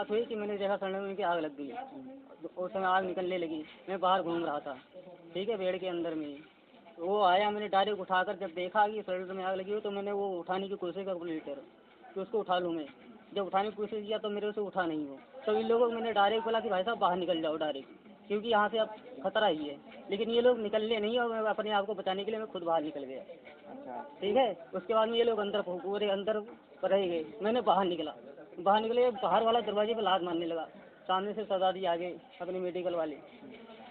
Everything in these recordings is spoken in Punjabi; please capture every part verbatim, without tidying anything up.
बात हुई कि मैंने देखा सड़ने में उनकी आग लग गई, उस समय आग निकलने लगी। मैं बाहर घूम रहा था, ठीक है, पेड़ के अंदर में। वो आया, मैंने डायरेक्ट उठाकर जब देखा कि सिलेंडर में आग लगी हो तो मैंने वो उठाने की कोशिश कर लीटर कि उसको उठा लूँ मैं। जब उठाने की कोशिश किया तो मेरे उसे उठा नहीं हो, तो इन लोगों को मैंने डायरेक्ट बोला कि भाई साहब बाहर निकल जाओ डायरेक्ट, क्योंकि यहाँ से अब खतरा ही है। लेकिन ये लोग निकलने नहीं, और मैं अपने आप को बचाने के लिए मैं खुद बाहर निकल गया। अच्छा, ठीक है। उसके बाद में ये लोग अंदर पूरे अंदर रह गए, मैंने बाहर निकला। बाहर निकले, बाहर वाला दरवाजे पर लात मारने लगा। सामने से सरदारी आ गए अपने मेडिकल वाले,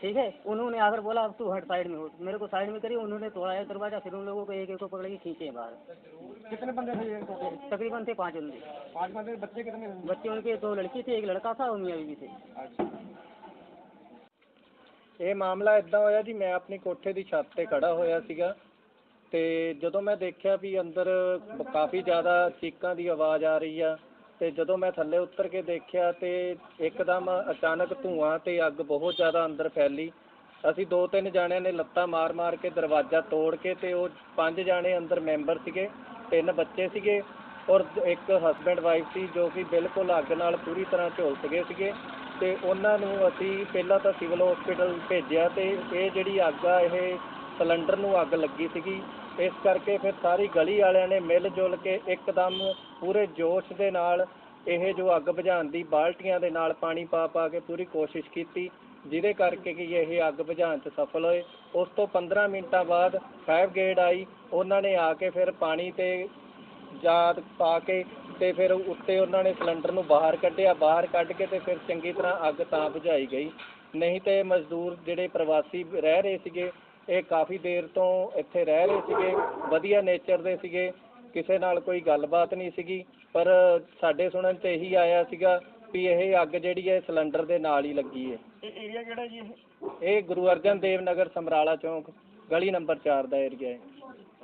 ठीक है। उन्होंने आकर बोला अब तू हट, साइड में हो। मेरे को साइड में करी, उन्होंने तोड़ा दरवाजा। फिर उन लोगों को एक एक को पकड़ के खींचे बाहर। कितने बंदे थे? तकरीबन थे पाँच बंदे। पाँच बंदे? बच्चे कितने? बच्चे उनके दो लड़की थी, एक लड़का था, और मियाँ बीवी थे। ਇਹ ਮਾਮਲਾ ਇਦਾਂ ਹੋਇਆ ਜੀ, ਮੈਂ ਆਪਣੀ ਕੋਠੇ ਦੀ ਛੱਤ ਤੇ ਖੜਾ ਹੋਇਆ ਸੀਗਾ ਤੇ ਜਦੋਂ ਮੈਂ ਦੇਖਿਆ ਵੀ ਅੰਦਰ ਕਾਫੀ ਜ਼ਿਆਦਾ ਚੀਕਾਂ ਦੀ ਆਵਾਜ਼ ਆ ਰਹੀ ਆ, ਤੇ ਜਦੋਂ ਮੈਂ ਥੱਲੇ ਉੱਤਰ ਕੇ ਦੇਖਿਆ ਤੇ ਇੱਕਦਮ ਅਚਾਨਕ ਧੂਆਂ ਤੇ ਅੱਗ ਬਹੁਤ ਜ਼ਿਆਦਾ ਅੰਦਰ ਫੈਲੀ। ਅਸੀਂ ਦੋ ਤਿੰਨ ਜਾਣਿਆਂ ਨੇ ਲੱਤਾਂ ਮਾਰ-ਮਾਰ ਕੇ ਦਰਵਾਜ਼ਾ ਤੋੜ ਕੇ, ਤੇ ਉਹ ਪੰਜ ਜਾਣੇ ਅੰਦਰ ਮੈਂਬਰ ਸੀਗੇ, ਤਿੰਨ ਬੱਚੇ ਸੀਗੇ ਔਰ ਇੱਕ ਹਸਬੈਂਡ ਵਾਈਫ ਸੀ, ਜੋ ਕਿ ਬਿਲਕੁਲ ਅੱਗ ਨਾਲ ਪੂਰੀ ਤਰ੍ਹਾਂ ਝੁਲਸ ਗਏ ਸੀਗੇ। ਤੇ ਉਹਨਾਂ ਨੂੰ ਅਸੀਂ ਪਹਿਲਾਂ ਤਾਂ ਸਿਵਲ ਹਸਪੀਟਲ ਭੇਜਿਆ, ਤੇ ਇਹ ਜਿਹੜੀ ਅੱਗ ਆ ਇਹ ਸਿਲੰਡਰ ਨੂੰ ਅੱਗ ਲੱਗੀ ਸੀਗੀ। ਇਸ ਕਰਕੇ ਫਿਰ ਸਾਰੀ ਗਲੀ ਵਾਲਿਆਂ ਨੇ ਮਿਲ ਜੁਲ ਕੇ ਇੱਕਦਮ ਪੂਰੇ ਜੋਸ਼ ਦੇ ਨਾਲ ਇਹ ਜੋ ਅੱਗ ਬੁਝਾਉਣ ਦੀ ਬਾਲਟੀਆਂ ਦੇ ਨਾਲ ਪਾਣੀ ਪਾ ਪਾ ਕੇ ਪੂਰੀ ਕੋਸ਼ਿਸ਼ ਕੀਤੀ, ਜਿਹਦੇ ਕਰਕੇ ਕਿ ਇਹ ਅੱਗ ਬੁਝਾਉਣ 'ਚ ਸਫਲ ਹੋਏ। ਉਸ ਤੋਂ ਪੰਦਰਾਂ ਮਿੰਟਾਂ ਬਾਅਦ ਫਾਇਰ ਬ੍ਰਿਗੇਡ ਆਈ, ਉਹਨਾਂ ਨੇ ਆ ਕੇ ਫਿਰ ਪਾਣੀ ਤੇ ਜਾਤ ਪਾ ਕੇ ਤੇ ਫਿਰ ਉੱਤੇ ਉਹਨਾਂ ਨੇ ਸਿਲੰਡਰ ਨੂੰ ਬਾਹਰ ਕੱਢਿਆ। ਬਾਹਰ ਕੱਢ ਕੇ ਤੇ ਫਿਰ ਚੰਗੀ ਤਰ੍ਹਾਂ ਅੱਗ ਤਾਂ ਬੁਝਾਈ ਗਈ, ਨਹੀਂ ਤੇ ਮਜ਼ਦੂਰ ਜਿਹੜੇ ਪ੍ਰਵਾਸੀ ਰਹਿ ਰਹੇ ਸੀਗੇ, ਇਹ ਕਾਫੀ ਦੇਰ ਤੋਂ ਇੱਥੇ ਰਹਿ ਰਹੇ ਸੀਗੇ, ਵਧੀਆ ਨੇਚਰ ਦੇ ਸੀਗੇ, ਕਿਸੇ ਨਾਲ ਕੋਈ ਗੱਲਬਾਤ ਨਹੀਂ ਸੀਗੀ। ਪਰ ਸਾਡੇ ਸੁਣਨ ਤੇ ਇਹੀ ਆਇਆ ਸੀਗਾ ਵੀ ਇਹ ਅੱਗ ਜਿਹੜੀ ਹੈ ਸਿਲੰਡਰ ਦੇ ਨਾਲ ਹੀ ਲੱਗੀ ਹੈ। ਇਹ ਏਰੀਆ ਕਿਹੜਾ ਜੀ? ਇਹ ਗੁਰੂ ਅਰਜਨ ਦੇਵ ਨਗਰ, ਸਮਰਾਲਾ ਚੌਂਕ, ਗਲੀ ਨੰਬਰ ਚਾਰ ਦਾ ਏਰੀਆ ਹੈ।